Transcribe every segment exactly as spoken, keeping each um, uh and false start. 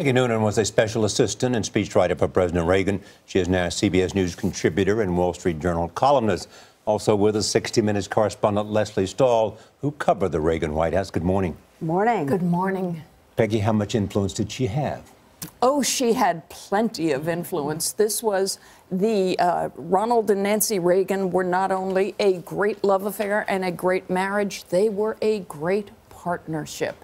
Peggy Noonan was a special assistant and speechwriter for President Reagan. She is now a C B S News contributor and Wall Street Journal columnist. Also with us, sixty minutes correspondent Leslie Stahl, who covered the Reagan White House. Good morning. Morning. Good morning. Peggy, how much influence did she have? Oh, she had plenty of influence. This was the uh, Ronald and Nancy Reagan were not only a great love affair and a great marriage, they were a great partnership.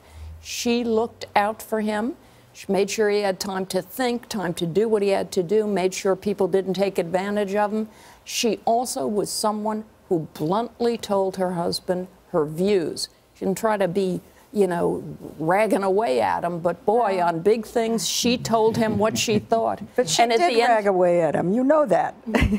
She looked out for him. She made sure he had time to think, time to do what he had to do, made sure people didn't take advantage of him. She also was someone who bluntly told her husband her views. She didn't try to be, you know, ragging away at him, but boy, on big things, she told him what she thought. But she and did at the rag end, away at him, you know that.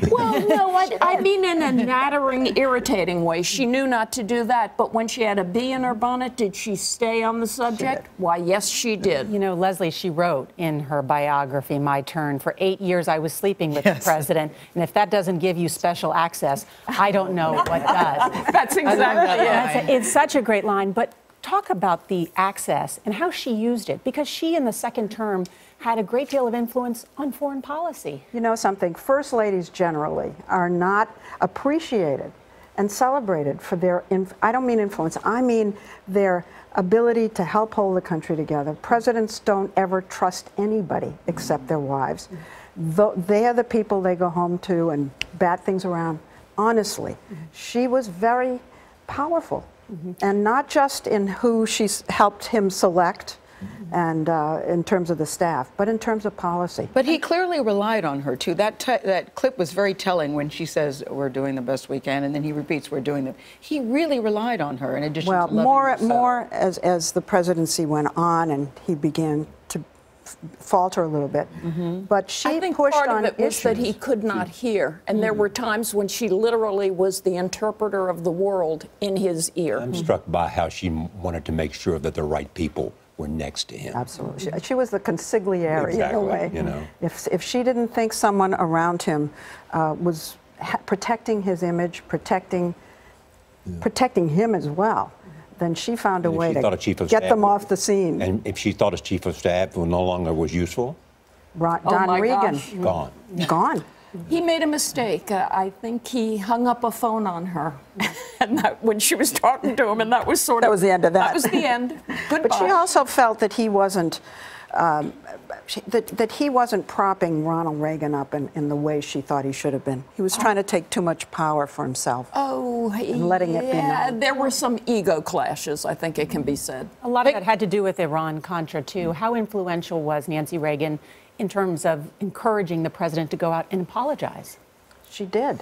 Well, no, I, I mean in a nattering, irritating way. She knew not to do that, but when she had a bee in her bonnet, did she stay on the subject? Why, yes, she did. You know, Leslie, she wrote in her biography, My Turn, for eight years I was sleeping with yes. the president, and if that doesn't give you special access, I don't know what does. That's exactly it. It's such a great line, but talk about the access and how she used it, because she in the second term had a great deal of influence on foreign policy. You know something, first ladies generally are not appreciated and celebrated for their, inf I don't mean influence, I mean their ability to help hold the country together. Presidents don't ever trust anybody except their wives. They are the people they go home to and bat things around. Honestly, she was very powerful. Mm-hmm. And not just in who she's helped him select mm-hmm. and uh, in terms of the staff, but in terms of policy. But he clearly relied on her, too. That, t that clip was very telling when she says, we're doing the best we can, and then he repeats, we're doing the... He really relied on her in addition well, to loving more, herself. Well, more as, as the presidency went on and he began to falter a little bit. Mm-hmm. But she I think pushed part on of it issues. Was that he could not hear, and mm-hmm. there were times when she literally was the interpreter of the world in his ear. I'm mm-hmm. struck by how she wanted to make sure that the right people were next to him. Absolutely. She, she was the consigliere exactly. in a way. You know. If, if she didn't think someone around him uh, was ha protecting his image, protecting, yeah. protecting him as well, then she found a way to get them off the scene. And if she thought a chief of staff who no longer was useful? Ronald Reagan. Gone. Gone. He made a mistake. Uh, I think he hung up a phone on her and that, when she was talking to him, and that was sort of... That was the end of that. That was the end. Goodbye. But she also felt that he wasn't... Um, she, that, that he wasn't propping Ronald Reagan up in, in the way she thought he should have been. He was trying to take too much power for himself. Oh, and letting yeah. it be known. There were some ego clashes, I think it can be said. A lot of that had to do with Iran-Contra, too. How influential was Nancy Reagan in terms of encouraging the president to go out and apologize? She did.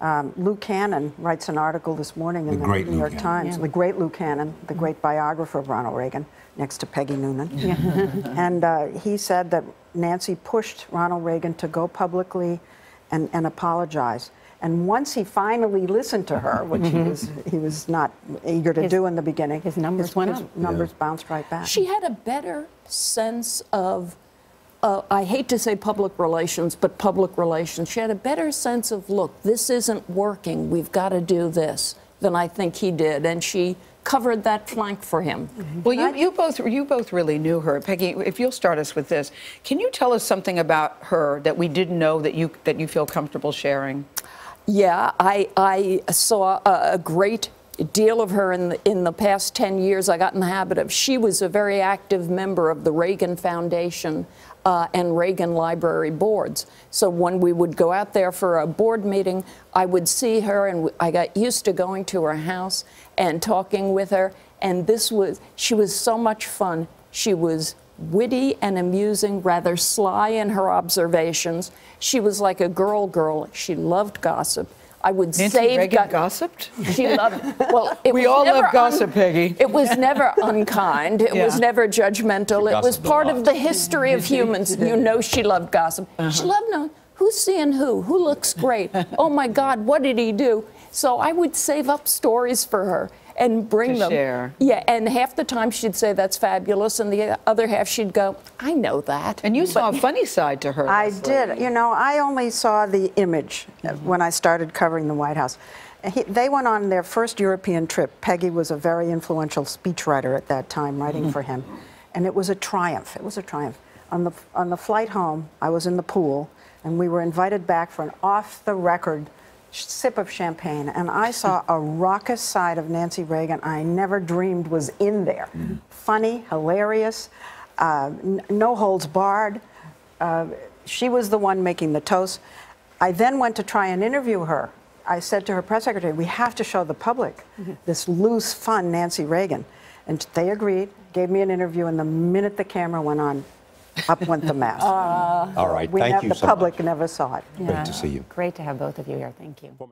Um, Lou Cannon writes an article this morning in the, the New York Times. Yeah. The great Lou Cannon, the great biographer of Ronald Reagan, next to Peggy Noonan. Yeah. And uh, he said that Nancy pushed Ronald Reagan to go publicly and, and apologize. And once he finally listened to her, which he was, he was not eager to his, do in the beginning, his numbers, his went up. numbers yeah. bounced right back. She had a better sense of, uh, I hate to say public relations, but public relations. She had a better sense of, look, this isn't working, we've got to do this, than I think he did. And she covered that flank for him. Mm-hmm. Well, you, you both you both really knew her. Peggy, if you'll start us with this, can you tell us something about her that we didn't know that you that you feel comfortable sharing? Yeah, I, I saw a, a great deal of her in the, in the past ten years. I got in the habit of, she was a very active member of the Reagan Foundation uh, and Reagan Library boards. So when we would go out there for a board meeting, I would see her, and I got used to going to her house and talking with her. And this was, she was so much fun. She was witty and amusing, rather sly in her observations. She was like a girl girl. She loved gossip. I would Nancy save Reagan go gossiped. She loved. Well, it we was all never love gossip, Peggy. It was never unkind. It yeah. was never judgmental. It was part of the history of humans. You know, she loved gossip. Uh-huh. She loved knowing who's seeing who, who looks great. Oh my God, what did he do? So I would save up stories for her and bring to them. Share. Yeah, and half the time she'd say that's fabulous, and the other half she'd go, I know that. And you saw but, a funny side to her. I did. Lady. You know, I only saw the image mm-hmm. when I started covering the White House. He, they went on their first European trip. Peggy was a very influential speechwriter at that time, writing mm-hmm. for him, and it was a triumph. It was a triumph. on the, on the flight home, I was in the pool, and we were invited back for an off-the-record sip of champagne, and I saw a raucous side of Nancy Reagan I never dreamed was in there. Mm-hmm. Funny, hilarious, uh, n no holds barred. Uh, she was the one making the toast. I then went to try and interview her. I said to her press secretary, we have to show the public mm-hmm. this loose, fun Nancy Reagan. And they agreed, gave me an interview, and the minute the camera went on, up went the mask. Uh, All right, we thank you so much. The public never saw it. Yeah. Great to see you. Great to have both of you here. Thank you.